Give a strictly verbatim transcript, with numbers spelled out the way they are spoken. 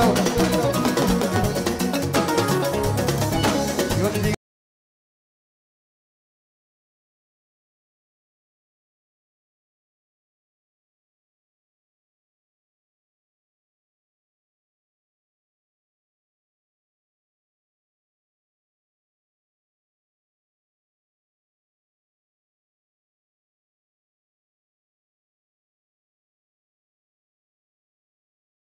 Давай.